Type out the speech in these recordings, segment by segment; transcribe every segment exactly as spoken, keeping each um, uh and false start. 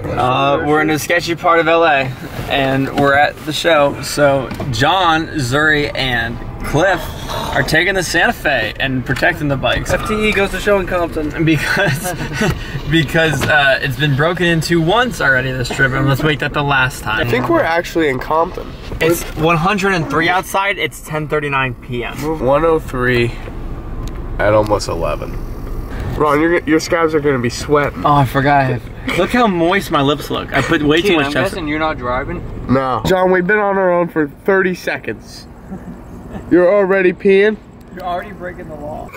Uh, we're in a sketchy part of L A, and we're at the show. So John, Zuri, and Cliff are taking the Santa Fe and protecting the bikes. F T E goes to show in Compton because because uh, it's been broken into once already this trip, and let's wait that the last time. I think we're actually in Compton. It's one oh three outside. It's ten thirty-nine p m one oh three at almost eleven. Ron, your, your scabs are going to be sweating. Oh, I forgot. Look how moist my lips look. I put way too much I'm guessing you're not driving? No. John, we've been on our own for thirty seconds. You're already peeing? You're already breaking the law.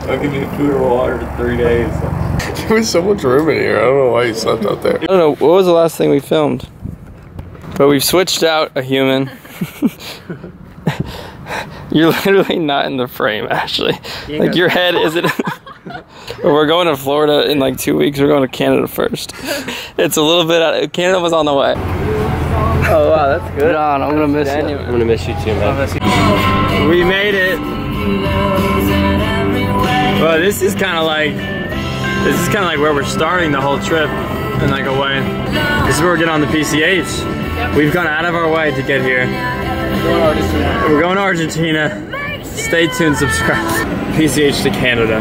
I can do food or water for three days. There was so much room in here. I don't know why you slept out there. I don't know. What was the last thing we filmed? But we've switched out a human. You're literally not in the frame, actually. You like your head isn't. We're going to Florida in like two weeks. We're going to Canada first. It's a little bit out of, Canada was on the way. Oh wow, that's good. John, I'm gonna miss you. I'm gonna miss you too, man. We made it. Well, this is kind of like. This is kind of like where we're starting the whole trip in like a way. This is where we're getting on the P C H. We've gone out of our way to get here. We're going to Argentina. Stay tuned, subscribe. P C H to Canada.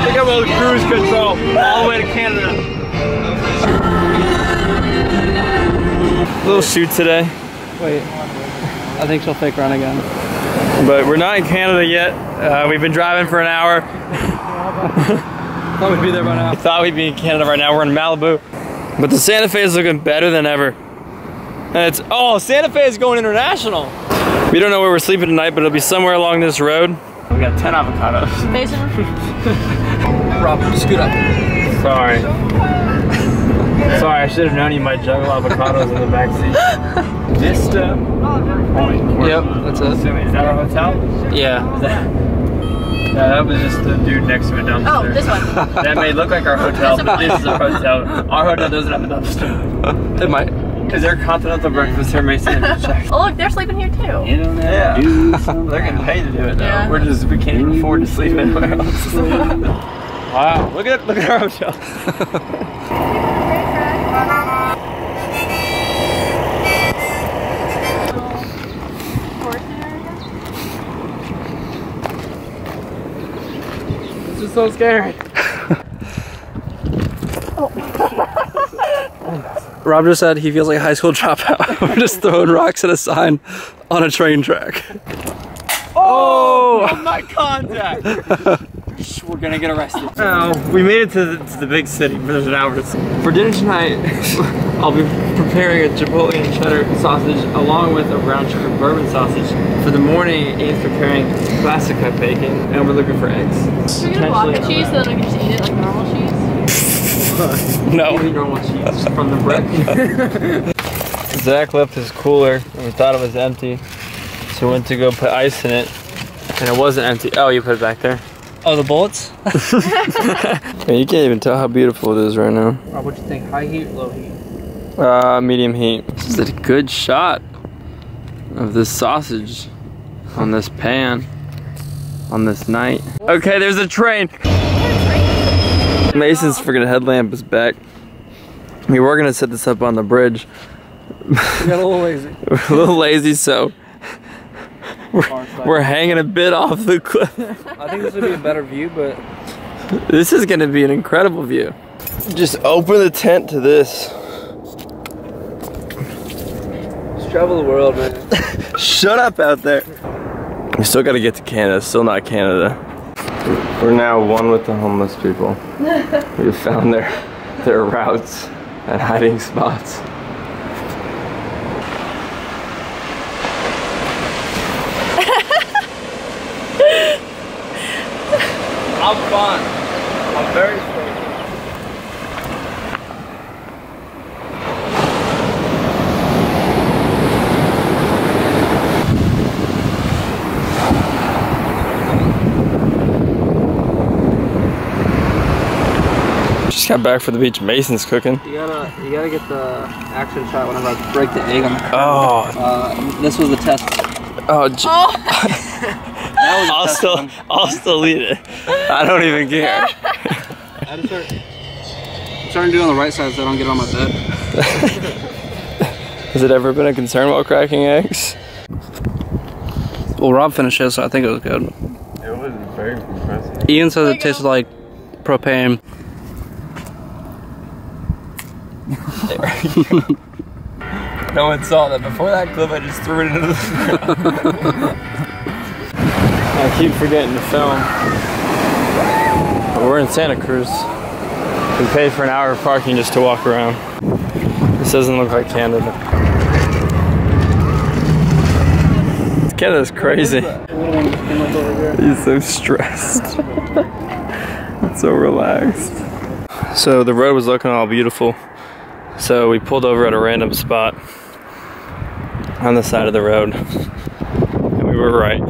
Look at all the cruise control all the way to Canada. Little shoot today. Wait. I think she'll fake run again. But we're not in Canada yet. Uh, we've been driving for an hour. Thought we'd be there by now. I thought we'd be in Canada right now. We're in Malibu. But the Santa Fe is looking better than ever. And it's, oh, Santa Fe is going international. We don't know where we're sleeping tonight, but it'll be somewhere along this road. We got ten avocados. Mason. Rob, scoot up. Sorry. Sorry, I should have known you might juggle avocados in the backseat. Vista Point. Yep, that's it. Is that our hotel? Yeah. Is that, no, that was just the dude next to a dumpster. Oh, this one. That may look like our hotel, but this is a hotel. Our hotel doesn't have a dumpster. It might. Is there a continental breakfast here, Mason? Oh, look, they're sleeping here too. You know, yeah. They're getting paid to do it though. Yeah. We're just, we can't even afford to sleep anywhere else. Wow, look at, look at our hotel. It's so scary. Oh. Rob just said he feels like a high school dropout. We're just throwing rocks at a sign on a train track. Oh, oh! My contact! We're gonna get arrested. Oh, we made it to the, to the big city, but there's an hour. For dinner tonight, I'll be preparing a Chipotle and cheddar sausage along with a brown sugar bourbon sausage. For the morning, Aid's preparing classic cut bacon, and we're looking for eggs. Are you gonna block the cheese so that I can just eat it like normal cheese? No. Only normal cheese from the bread. Zach left his cooler, and we thought it was empty. So we went to go put ice in it, and it wasn't empty. Oh, you put it back there. Oh, the bullets? You can't even tell how beautiful it is right now. Rob, what do you think? High heat or low heat? Uh, medium heat. This is a good shot of this sausage on this pan on this night. Okay, there's a train. Mason's freaking headlamp is back. We were gonna set this up on the bridge. We got a little lazy. We're a little lazy, so. We're, we're hanging a bit off the cliff. I think this would be a better view, but... This is going to be an incredible view. Just open the tent to this. Just travel the world, man. Shut up out there. We still got to get to Canada. Still not Canada. We're now one with the homeless people. We've found their, their routes and hiding spots. I'm fine. I'm very stable. Just got back for the beach. Mason's cooking. You gotta, you gotta get the action shot whenever I break the egg on the ground. Oh. Uh, this was the test. Oh. oh. That was I'll test still, one. I'll still eat it. I don't even care. I just start, I'm starting to do it on the right side so I don't get on my bed. Has it ever been a concern while cracking eggs? Well, Rob finished it, so I think it was good. It was very impressive. Ian says it tasted like propane. No one saw that. Before that clip, I just threw it into the ground. I keep forgetting to film. But we're in Santa Cruz. We paid for an hour of parking just to walk around. This doesn't look like Canada. Canada's crazy. He's so stressed. It's so relaxed. So the road was looking all beautiful. So we pulled over at a random spot on the side of the road. And we were right.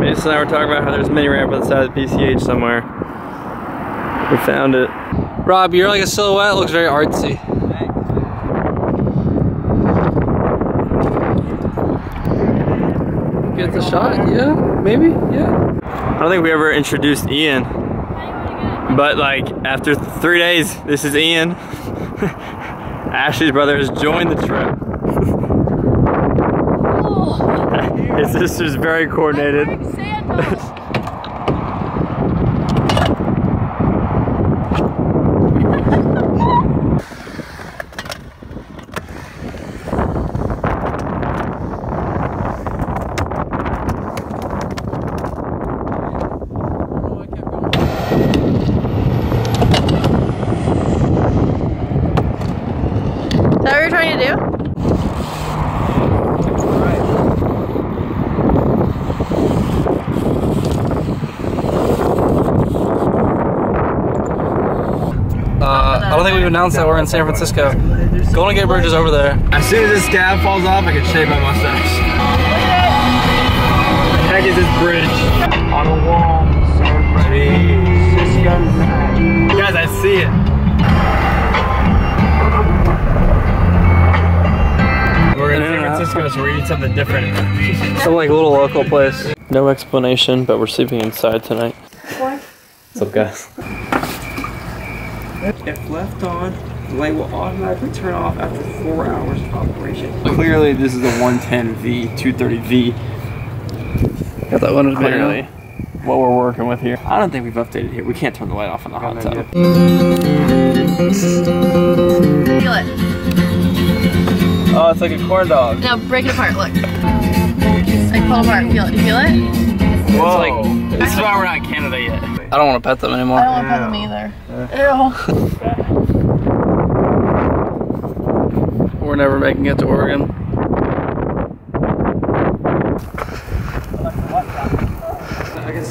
Mason and I were talking about how there's a mini ramp on the side of the P C H somewhere. We found it. Rob, you're like a silhouette, it looks very artsy. Get the shot, yeah, maybe, yeah. I don't think we ever introduced Ian, but like after th three days, this is Ian. Ashley's brother has joined the trip. Oh. His sister's very coordinated. I don't think we've announced that we're in San Francisco. Golden Gate Bridge is over there. As soon as this scab falls off, I can shave my mustache. What the heck is this bridge? On a wall, San Francisco. Guys, I see it. We're in San Francisco, so we're eating something different. Some like little local place. No explanation, but we're sleeping inside tonight. What? What's up, guys? If left on, the light will automatically turn off after four hours of operation. Clearly, this is a one ten V, two thirty V. Got that one clearly. What we're working with here. I don't think we've updated here. We can't turn the light off in the hot tub. Feel it. Oh, it's like a corn dog. Now break it apart. Look. It's like fall apart. Feel it. You feel it? Whoa. It's like, this is why we're not in Canada yet. I don't want to pet them anymore. I don't want to pet them either. Ew. We're never making it to Oregon.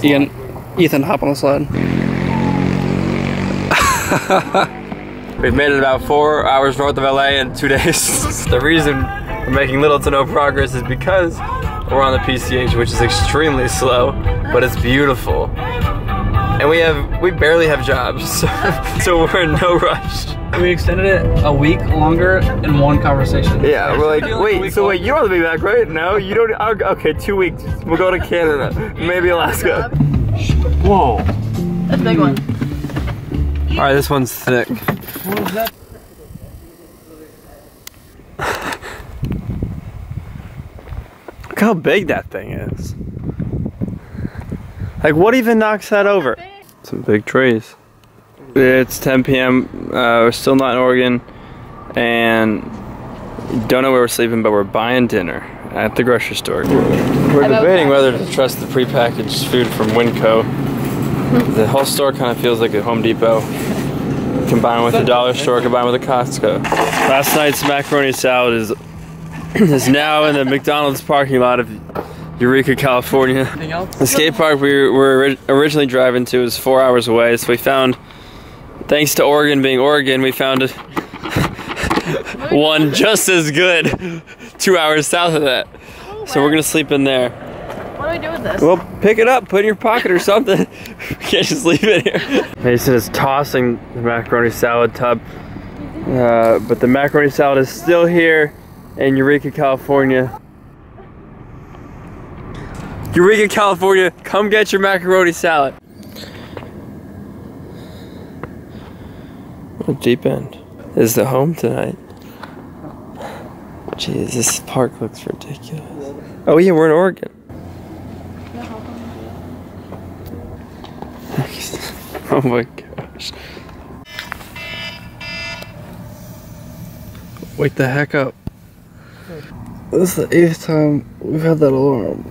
Ian, Ethan, hop on the slide. We've made it about four hours north of L A in two days. The reason we're making little to no progress is because we're on the P C H, which is extremely slow, but it's beautiful. And we have, we barely have jobs, so, so we're in no rush. We extended it a week longer in one conversation. Yeah, we're like, wait, so wait, you want to be back, right? No, you don't, I'll, okay, two weeks, we'll go to Canada, maybe Alaska. Whoa. That's a big one. All right, this one's thick. What was that? Look how big that thing is. Like, what even knocks that over? Some big trees. It's ten P M Uh, we're still not in Oregon, and don't know where we're sleeping, but we're buying dinner at the grocery store. We're debating whether to trust the prepackaged food from Winco. The whole store kind of feels like a Home Depot, combined with a dollar store, combined with a Costco. Last night's macaroni salad is is now in the McDonald's parking lot of Eureka, California. The skate park we were originally driving to is four hours away, so we found Thanks to Oregon being Oregon, we found one just as good two hours south of that. Oh, so we're gonna sleep in there. What do we do with this? Well, pick it up, put it in your pocket or something. We can't just leave it here. Mason is tossing the macaroni salad tub, uh, but the macaroni salad is still here in Eureka, California. Eureka, California, come get your macaroni salad. What a deep end. This is the home tonight. Jeez, this park looks ridiculous. Oh yeah, we're in Oregon. Oh my gosh. Wake the heck up. This is the eighth time we've had that alarm.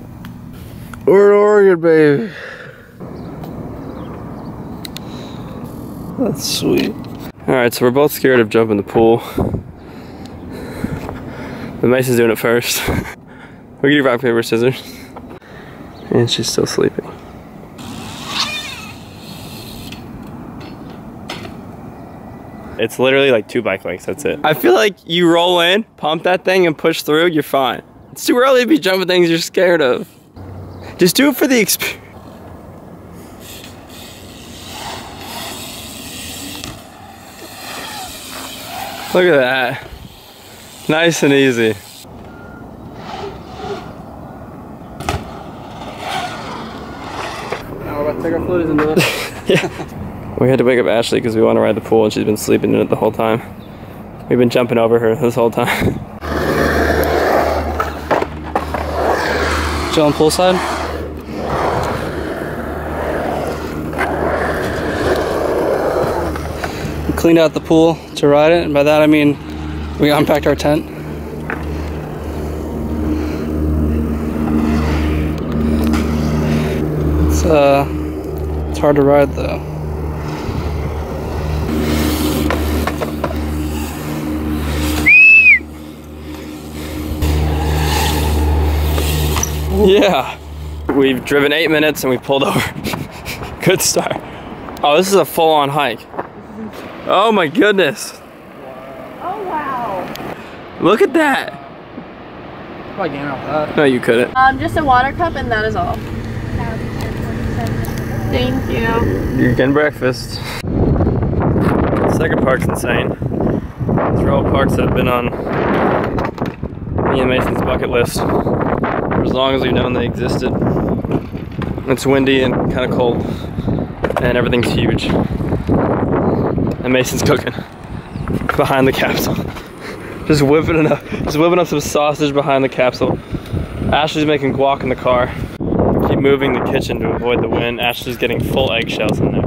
We're in Oregon, baby. That's sweet. Alright, so we're both scared of jumping the pool. But Mason's doing it first. We can do rock, paper, scissors. And she's still sleeping. It's literally like two bike lengths, that's it. I feel like you roll in, pump that thing and push through, you're fine. It's too early to be jumping things you're scared of. Just do it for the experience. Look at that. Nice and easy. Now we're about to take our floaties into this. Yeah. We had to wake up Ashley because we want to ride the pool and she's been sleeping in it the whole time. We've been jumping over her this whole time. Chilling poolside? We cleaned out the pool to ride it, and by that I mean we unpacked our tent. It's, uh, it's hard to ride though. Yeah, we've driven eight minutes and we pulled over. Good start. Oh, this is a full-on hike. Oh my goodness. Oh wow. Look at that. Probably can't help that. No, you couldn't. Um, just a water cup and that is all. Thank you. You're getting breakfast. The second park's insane. These are all parks that have been on me and Mason's bucket list. For as long as we've known they existed. It's windy and kind of cold, and everything's huge. And Mason's cooking behind the capsule, just whipping it up, just whipping up some sausage behind the capsule. Ashley's making guac in the car. We keep moving the kitchen to avoid the wind. Ashley's getting full eggshells in there.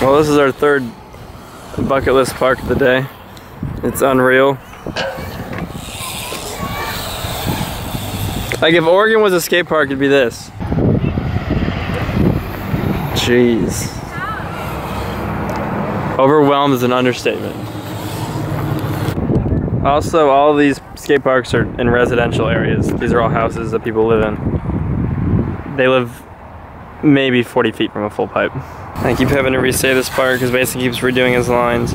Well, this is our third bucket list park of the day. It's unreal. Like, if Oregon was a skate park, it'd be this. Jeez. Overwhelmed is an understatement. Also, all these skate parks are in residential areas. These are all houses that people live in. They live maybe forty feet from a full pipe. I keep having to re-say this park because Mason keeps redoing his lines.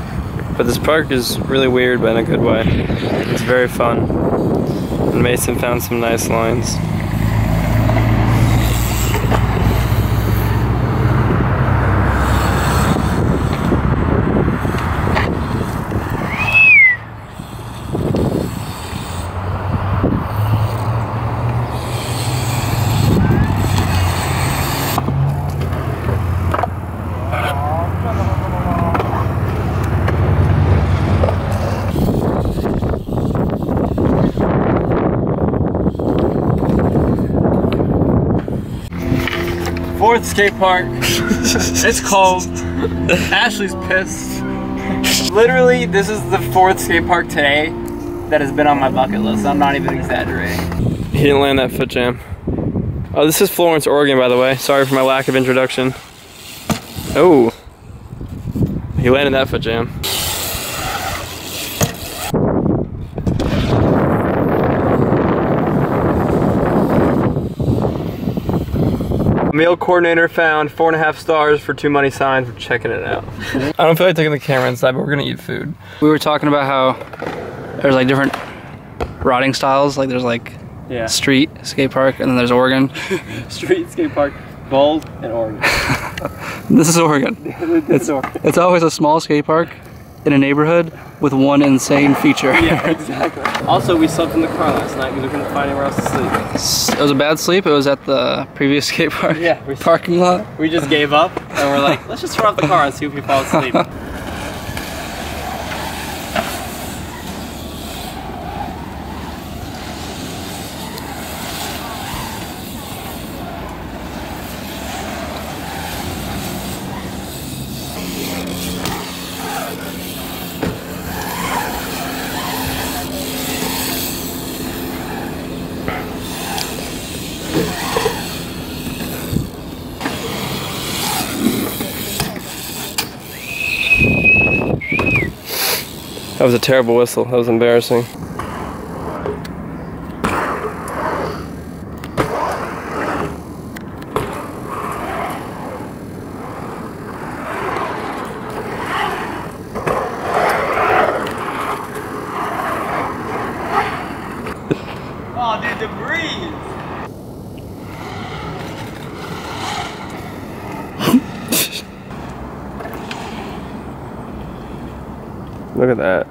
But this park is really weird, but in a good way. It's very fun. And Mason found some nice lines. fourth skate park. It's cold. Ashley's pissed. Literally, this is the fourth skate park today that has been on my bucket list. I'm not even exaggerating. He didn't land that foot jam. Oh, this is Florence, Oregon, by the way. Sorry for my lack of introduction. Oh. He landed that foot jam. Mail coordinator found four and a half stars for two money signs. We're checking it out. I don't feel like taking the camera inside, but we're gonna eat food. We were talking about how there's like different riding styles. Like there's like yeah. street skate park, and then there's Oregon. Street skate park, Bald, and Oregon. This is Oregon. This it's, is Oregon. It's always a small skate park in a neighborhood with one insane feature. Yeah, exactly. Also, we slept in the car last night because we couldn't find anywhere else to sleep. It was a bad sleep. It was at the previous skate park. Yeah, we parking lot. We just gave up and we're like, let's just run off the car and see if we fall asleep. That was a terrible whistle. That was embarrassing. Oh, dude, the breeze! Look at that.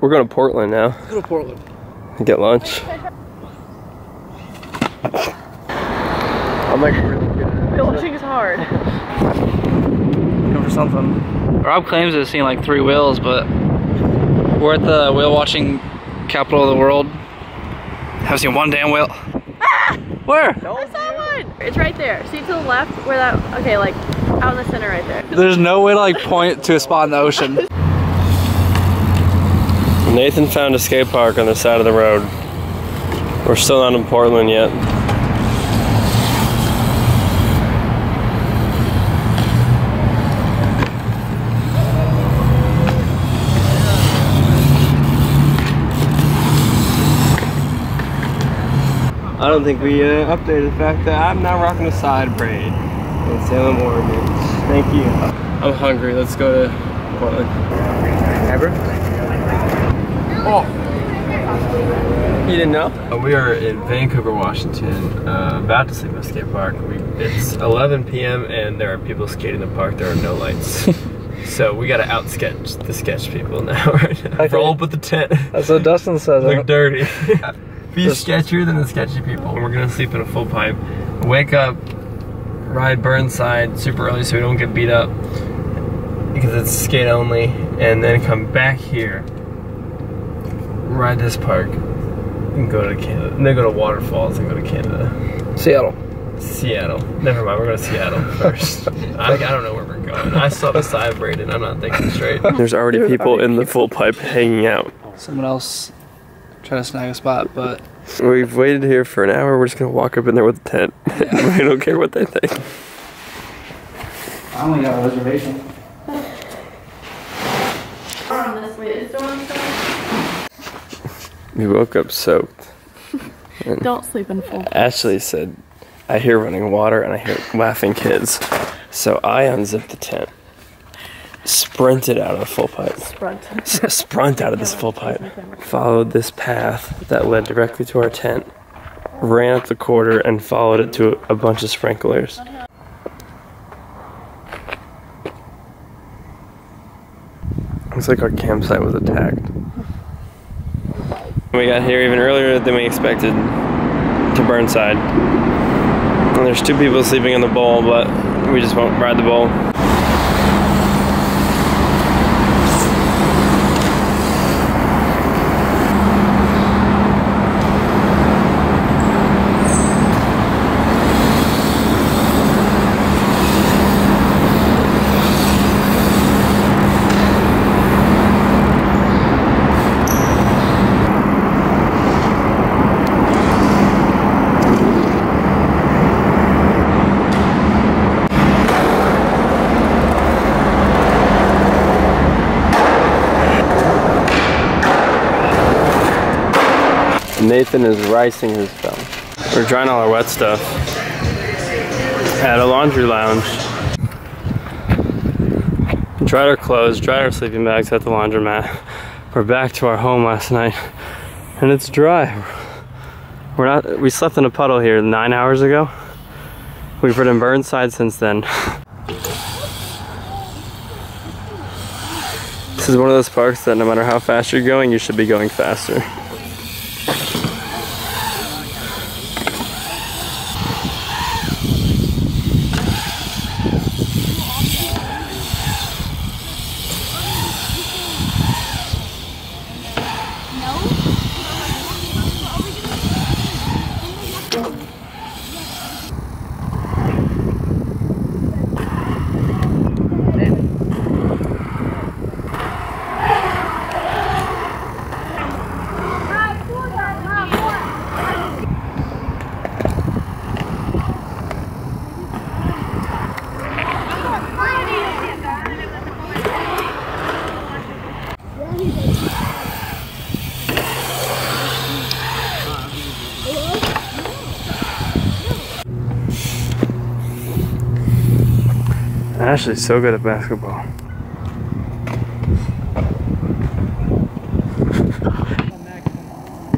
We're going to Portland now. Let's go to Portland. And get lunch. I'm like really good. Building is hard. Go for something. Rob claims to have seen like three whales, but we're at the whale watching capital of the world. Haven't seen one damn whale. Ah! Where? No. I saw one. It's right there. See to the left where that, okay, like out in the center right there. There's no way to like point to a spot in the ocean. Nathan found a skate park on the side of the road. We're still not in Portland yet. I don't think we uh, updated the fact that I'm now rocking a side braid in Salem, Oregon. Thank you. I'm hungry. Let's go to Portland. Ever? Oh. You didn't know? We are in Vancouver, Washington, uh, about to sleep in a skate park. We, it's eleven p m and there are people skating the park. There are no lights. So we gotta out sketch the sketch people now, right now. Okay. Roll up with the tent. That's what Dustin says. Look dirty. Be sketchier than the sketchy people. And we're gonna sleep in a full pipe, wake up, ride Burnside super early so we don't get beat up because it's skate only, and then come back here. Ride this park and go to Canada. And then go to waterfalls and go to Canada. Seattle. Seattle. Never mind, we're going to Seattle first. I, I don't know where we're going. I saw the side braid and I'm not thinking straight. There's already people in the full pipe hanging out. Someone else trying to snag a spot, but... We've waited here for an hour. We're just going to walk up in there with a tent. Yeah. We don't care what they think. I only got a reservation. We woke up soaked. Don't sleep in full. Ashley said, I hear running water and I hear laughing kids. So I unzipped the tent, sprinted out of the full pipe. Sprunt. Sprunt out of this full pipe. Followed this path that led directly to our tent, ran up the quarter and followed it to a bunch of sprinklers. Looks like our campsite was attacked. We got here even earlier than we expected to Burnside. And there's two people sleeping in the bowl, but we just won't ride the bowl. Nathan is ricing his belt. We're drying all our wet stuff at a laundry lounge. Dried our clothes, dried our sleeping bags at the laundromat. We're back to our home last night and it's dry. We're not, we slept in a puddle here nine hours ago. We've been in Burnside since then. This is one of those parks that no matter how fast you're going, you should be going faster. Ashley's so good at basketball.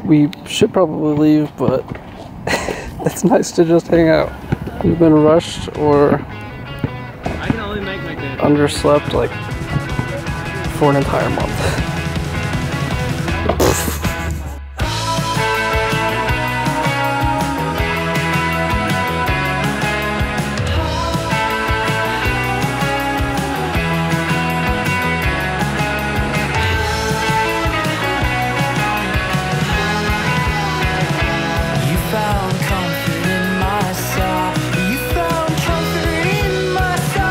We should probably leave, but it's nice to just hang out. We've been rushed or I can only make my day. Underslept like for an entire month.